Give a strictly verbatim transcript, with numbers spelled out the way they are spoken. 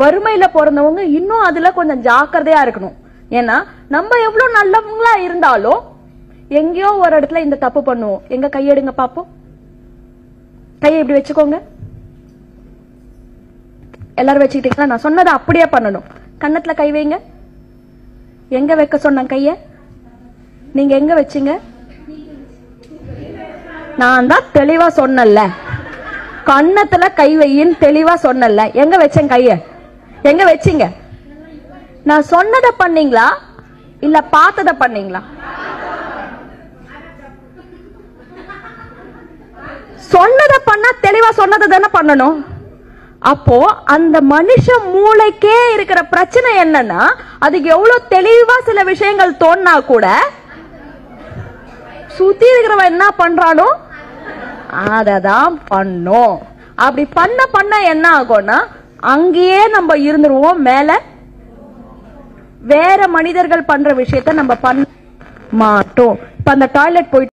வறுமையில பிறந்தவங்க இன்னும் அதுல கொஞ்சம் ஜாக்கிரதையா இருக்கணும். ஏன்னா நம்ம எவ்வளவு நல்லவங்களா இருந்தாலும் எங்கயோ ஒரு இடத்துல இந்த தப்பு பண்ணுவோம். எங்க கையெடுங்க பாப்போம். கையை இப்படி வச்சுக்கோங்க. எல்லாரும் வச்சுக்கிட்டீங்களா? நான் சொன்னதை அப்படியே பண்ணணும். கண்ணத்துல கை வைங்க. எங்க வைக்க சொன்ன கைய நீங்க எங்க வச்சீங்க? நான் தான் தெளிவா சொன்னல, கண்ணத்துல கை வையின்னு தெளிவா சொன்னல. எங்க வச்சேன் கைய? எங்க வச்சீங்க? நான் சொன்னதை பண்ணீங்களா இல்ல பார்த்ததை பண்ணீங்களா? சொன்னதை பண்ணா தெளிவா சொன்னதை தானே பண்ணணும். அப்போ அந்த மனுஷ மூளைக்கே இருக்கிற பிரச்சனை என்னன்னா, அதுக்கு எவ்வளவு தெளிவா சில விஷயங்கள் தோணா கூட சுத்தி இருக்கிறவன் என்ன பண்றானோ அததான் பண்ணோம். அப்படி பண்ண பண்ண என்ன ஆகும்னா அங்கேயே நம்ம இருந்துருவோம். மேல வேற மனிதர்கள் பண்ற விஷயத்த நம்ம பண்ண மாட்டோம். இப்ப அந்த டாய்லெட் போயிட்டு